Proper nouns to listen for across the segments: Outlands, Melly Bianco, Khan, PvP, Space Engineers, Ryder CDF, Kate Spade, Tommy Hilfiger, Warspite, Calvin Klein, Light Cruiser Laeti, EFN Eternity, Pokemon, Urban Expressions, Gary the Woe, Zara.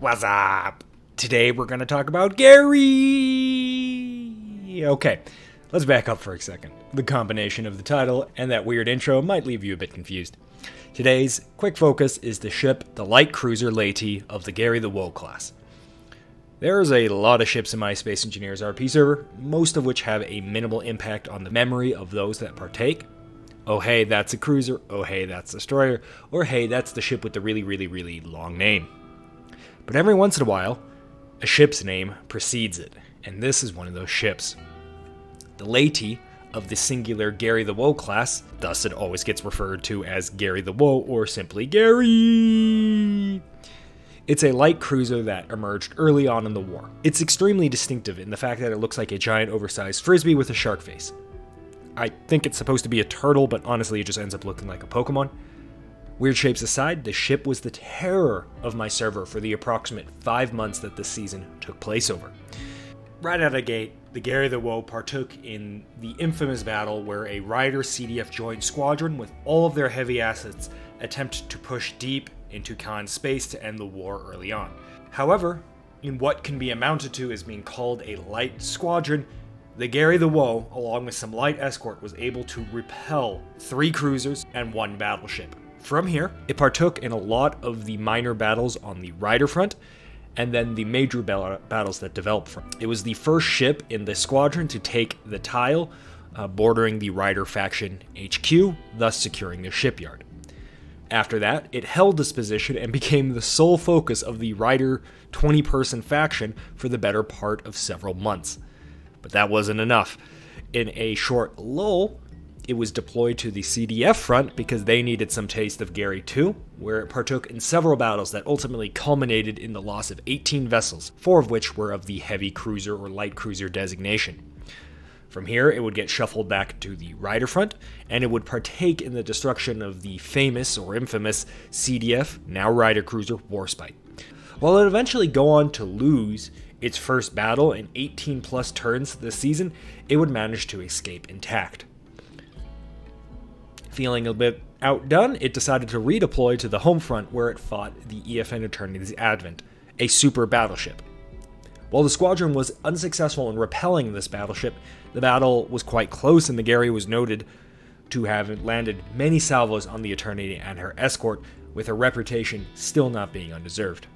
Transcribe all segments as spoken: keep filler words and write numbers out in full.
What's up? Today we're gonna talk about Gary! Okay, let's back up for a second. The combination of the title and that weird intro might leave you a bit confused. Today's quick focus is the ship, the Light Cruiser Laeti of the Gary the Woe class. There's a lot of ships in my Space Engineers R P server, most of which have a minimal impact on the memory of those that partake. Oh hey, that's a cruiser, oh hey, that's a destroyer, or hey, that's the ship with the really, really, really long name. But every once in a while, a ship's name precedes it, and this is one of those ships. The Laeti of the singular Gary the Woe class, thus it always gets referred to as Gary the Woe or simply Gary. It's a light cruiser that emerged early on in the war. It's extremely distinctive in the fact that it looks like a giant oversized frisbee with a shark face. I think it's supposed to be a turtle, but honestly it just ends up looking like a Pokemon. Weird shapes aside, the ship was the terror of my server for the approximate five months that this season took place over. Right out of the gate, the Gary the Woe partook in the infamous battle where a Ryder C D F joint squadron with all of their heavy assets attempted to push deep into Khan's space to end the war early on. However, in what can be amounted to as being called a light squadron, the Gary the Woe, along with some light escort, was able to repel three cruisers and one battleship. From here, it partook in a lot of the minor battles on the Ryder front, and then the major battles that developed from it. It was the first ship in the squadron to take the tile uh, bordering the Ryder faction H Q, thus securing their shipyard. After that, it held this position and became the sole focus of the Ryder twenty person faction for the better part of several months. But that wasn't enough. In a short lull, it was deployed to the C D F front because they needed some taste of Gary too, where it partook in several battles that ultimately culminated in the loss of eighteen vessels, four of which were of the heavy cruiser or light cruiser designation. From here, it would get shuffled back to the Ryder front, and it would partake in the destruction of the famous or infamous C D F, now Ryder cruiser, Warspite. While it eventually go on to lose its first battle in eighteen plus turns this season, it would manage to escape intact. Feeling a bit outdone, it decided to redeploy to the home front where it fought the E F N Eternity's Advent, a super battleship. While the squadron was unsuccessful in repelling this battleship, the battle was quite close and the Gary was noted to have landed many salvos on the Eternity and her escort, with her reputation still not being undeserved.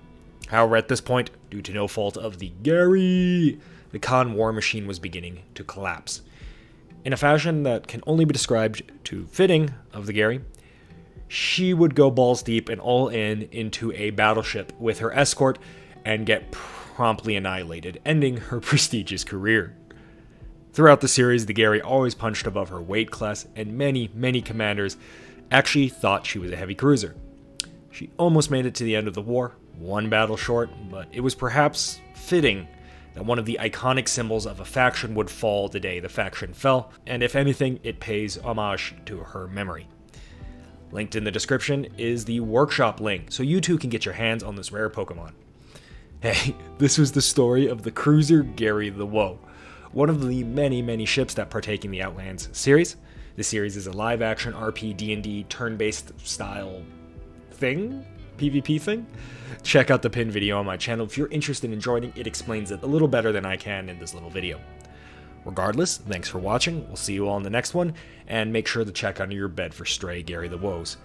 However, at this point, due to no fault of the Gary, the Khan war machine was beginning to collapse. In a fashion that can only be described to fitting of the Gary, she would go balls deep and all in into a battleship with her escort and get promptly annihilated, ending her prestigious career. Throughout the series, the Gary always punched above her weight class, and many, many commanders actually thought she was a heavy cruiser. She almost made it to the end of the war, one battle short, but it was perhaps fitting that one of the iconic symbols of a faction would fall the day the faction fell, and if anything, it pays homage to her memory. Linked in the description is the workshop link, so you too can get your hands on this rare Pokemon. Hey, this was the story of the cruiser Gary the Woe, one of the many, many ships that partake in the Outlands series. The series is a live-action R P, D and D, turn-based style thing? PvP thing? Check out the pinned video on my channel if you're interested in joining. It explains it a little better than I can in this little video. Regardless, thanks for watching, we'll see you all in the next one, and make sure to check under your bed for stray Gary the Woes.